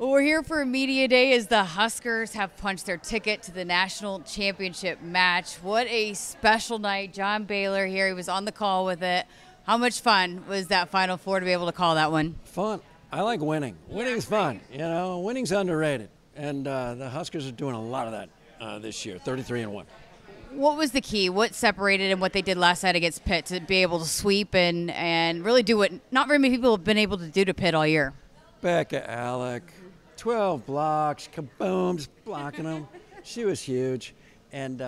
Well, we're here for Media Day as the Huskers have punched their ticket to the national championship match. What a special night. John Baylor here. He was on the call with it. How much fun was that Final Four to be able to call that one? Fun. I like winning. Winning's fun. You know, winning's underrated. And the Huskers are doing a lot of that this year, 33-1. What was the key? What separated and what they did last night against Pitt to be able to sweep and really do what not very many people have been able to do to Pitt all year? Becca Alec, 12 blocks, kabooms, blocking them. She was huge. And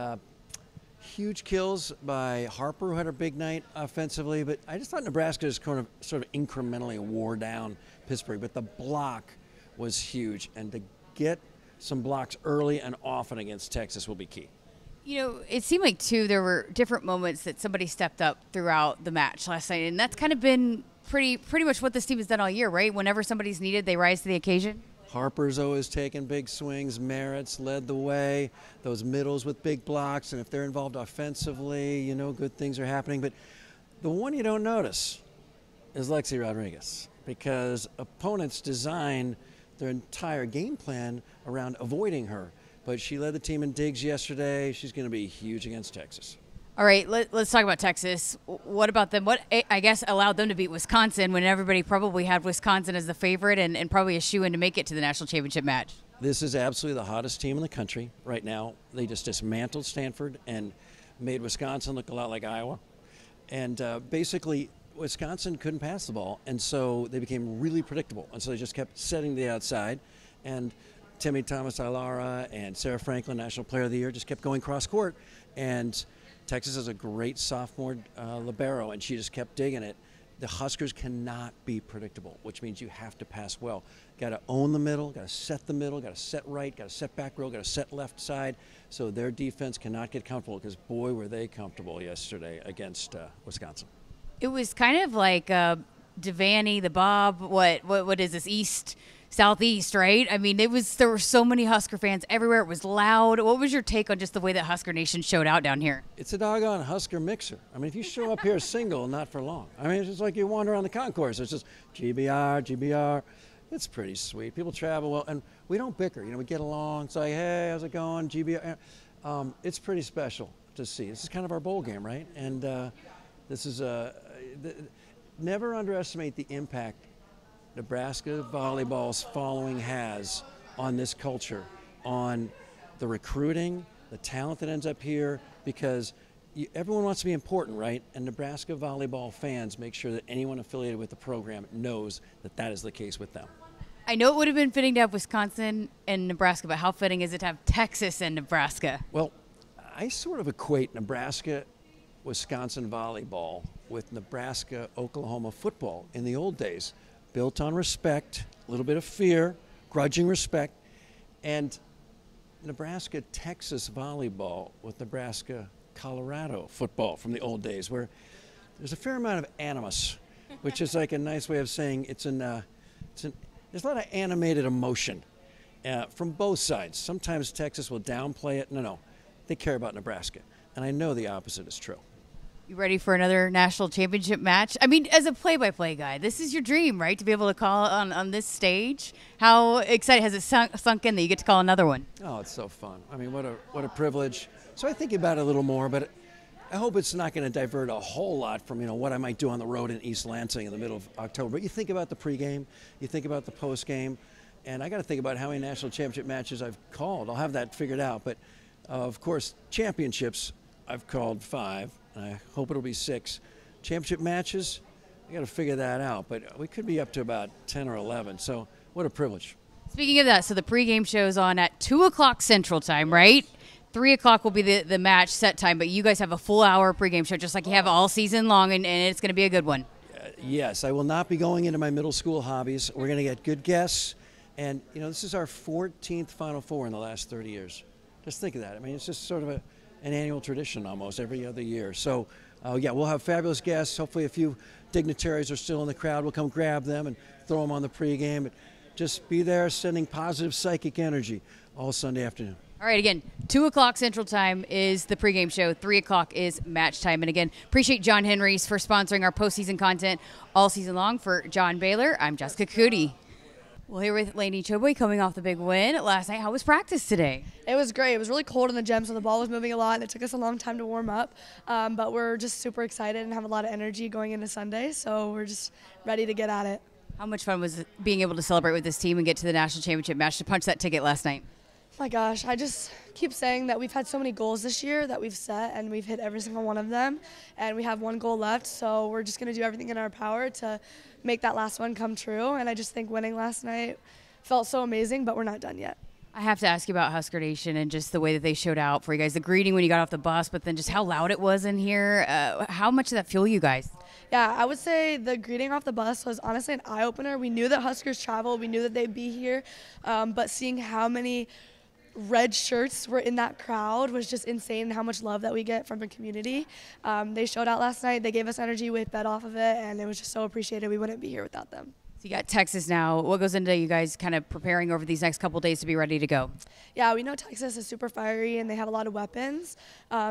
huge kills by Harper, who had a big night offensively. But I just thought Nebraska just sort of incrementally wore down Pittsburgh. But the block was huge. And to get some blocks early and often against Texas will be key. You know, it seemed like, too, there were different moments that somebody stepped up throughout the match last night, and that's kind of been pretty much what this team has done all year, right? Whenever somebody's needed, they rise to the occasion. Harper's always taken big swings. Merritt's led the way. Those middles with big blocks, and if they're involved offensively, you know, good things are happening. But the one you don't notice is Lexi Rodriguez, because opponents design their entire game plan around avoiding her. But she led the team in digs yesterday. She's going to be huge against Texas. All right, let's talk about Texas. What about them? What, I guess, allowed them to beat Wisconsin when everybody probably had Wisconsin as the favorite and probably a shoo-in to make it to the national championship match? This is absolutely the hottest team in the country right now. They just dismantled Stanford and made Wisconsin look a lot like Iowa. And basically, Wisconsin couldn't pass the ball, and so they became really predictable. And so they just kept setting the outside. And Timmy Thomas-Ilara and Sarah Franklin, National Player of the Year, just kept going cross-court. And Texas has a great sophomore libero, and she just kept digging it. The Huskers cannot be predictable, which means you have to pass well. Got to own the middle, got to set the middle, got to set right, got to set back row, got to set left side. So their defense cannot get comfortable, because, boy, were they comfortable yesterday against Wisconsin. It was kind of like Devaney, the Bob, what is this, East – Southeast, right? I mean, there were so many Husker fans everywhere. It was loud. What was your take on just the way that Husker Nation showed out down here? It's a doggone Husker mixer. I mean, if you show up here single, not for long. I mean, it's just like you wander on the concourse. It's just GBR, GBR. It's pretty sweet. People travel well, and we don't bicker. You know, we get along. It's like, hey, how's it going, GBR? It's pretty special to see. This is kind of our bowl game, right? And this is never underestimate the impact Nebraska volleyball's following has on this culture, on the recruiting, the talent that ends up here, because everyone wants to be important, right? And Nebraska volleyball fans make sure that anyone affiliated with the program knows that that is the case with them. I know it would have been fitting to have Wisconsin and Nebraska, but how fitting is it to have Texas and Nebraska? Well, I sort of equate Nebraska-Wisconsin volleyball with Nebraska-Oklahoma football in the old days. Built on respect, a little bit of fear, grudging respect, and Nebraska-Texas volleyball with Nebraska-Colorado football from the old days, where there's a fair amount of animus, which is like a nice way of saying there's a lot of animated emotion from both sides. Sometimes Texas will downplay it. No, they care about Nebraska, and I know the opposite is true. You ready for another national championship match? I mean, as a play-by-play guy, this is your dream, right? To be able to call on this stage. How excited has it sunk in that you get to call another one? Oh, it's so fun. I mean, what a privilege. So I think about it a little more, but I hope it's not going to divert a whole lot from, you know, what I might do on the road in East Lansing in the middle of October. But you think about the pregame, you think about the postgame, and I got to think about how many national championship matches I've called. I'll have that figured out. But of course, championships, I've called 5. And I hope it'll be 6. Championship matches, I got to figure that out, but we could be up to about 10 or 11, so what a privilege. Speaking of that, so the pregame show's on at 2 o'clock Central Time, right? 3 o'clock will be the match set time, but you guys have a full hour pregame show just like you have all season long, and it's going to be a good one. Yes, I will not be going into my middle school hobbies. We're going to get good guests, and, you know, this is our 14th Final Four in the last 30 years. Just think of that. I mean, it's just sort of an annual tradition almost every other year. So, yeah, we'll have fabulous guests. Hopefully a few dignitaries are still in the crowd. We'll come grab them and throw them on the pregame. And just be there sending positive psychic energy all Sunday afternoon. All right, again, 2 o'clock Central Time is the pregame show. 3 o'clock is match time. And, again, appreciate John Henry's for sponsoring our postseason content all season long. For John Baylor, I'm Jessica Coody. Well, here with Laney Choboy coming off the big win last night. How was practice today? It was great. It was really cold in the gym, so the ball was moving a lot, and it took us a long time to warm up. But we're just super excited and have a lot of energy going into Sunday, so we're just ready to get at it. How much fun was being able to celebrate with this team and get to the national championship match to punch that ticket last night? My gosh, I just keep saying that we've had so many goals this year that we've set, and we've hit every single one of them, and we have one goal left, so we're just going to do everything in our power to make that last one come true. And I just think winning last night felt so amazing, but we're not done yet. I have to ask you about Husker Nation and just the way that they showed out for you guys, the greeting when you got off the bus, but then just how loud it was in here. How much did that fuel you guys? Yeah, I would say the greeting off the bus was honestly an eye-opener. We knew that Huskers traveled. We knew that they'd be here, but seeing how many red shirts were in that crowd was just insane, how much love that we get from the community. They showed out last night. They gave us energy. We fed off of it, and it was just so appreciated. We wouldn't be here without them. So you got Texas now. What goes into you guys kind of preparing over these next couple days to be ready to go? Yeah, we know Texas is super fiery, and they have a lot of weapons.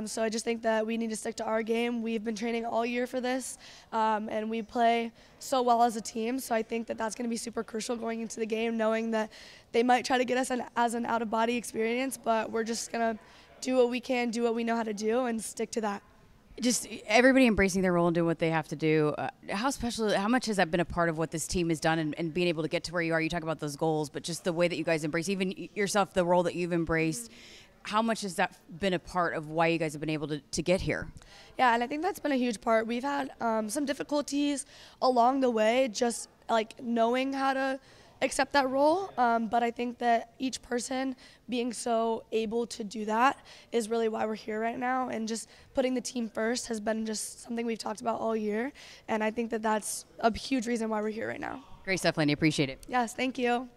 So I just think that we need to stick to our game. We've been training all year for this, and we play so well as a team. So I think that that's going to be super crucial going into the game, knowing that they might try to get us as an out-of-body experience, but we're just going to do what we can, do what we know how to do, and stick to that. Just everybody embracing their role and doing what they have to do. How much has that been a part of what this team has done and being able to get to where you are? You talk about those goals, but just the way that you guys embrace, even yourself, the role that you've embraced, how much has that been a part of why you guys have been able to get here? Yeah, and I think that's been a huge part. We've had some difficulties along the way, just like knowing how to accept that role, but I think that each person being so able to do that is really why we're here right now, and just putting the team first has been just something we've talked about all year, and I think that that's a huge reason why we're here right now. Great stuff, Laney. Appreciate it. Yes, thank you.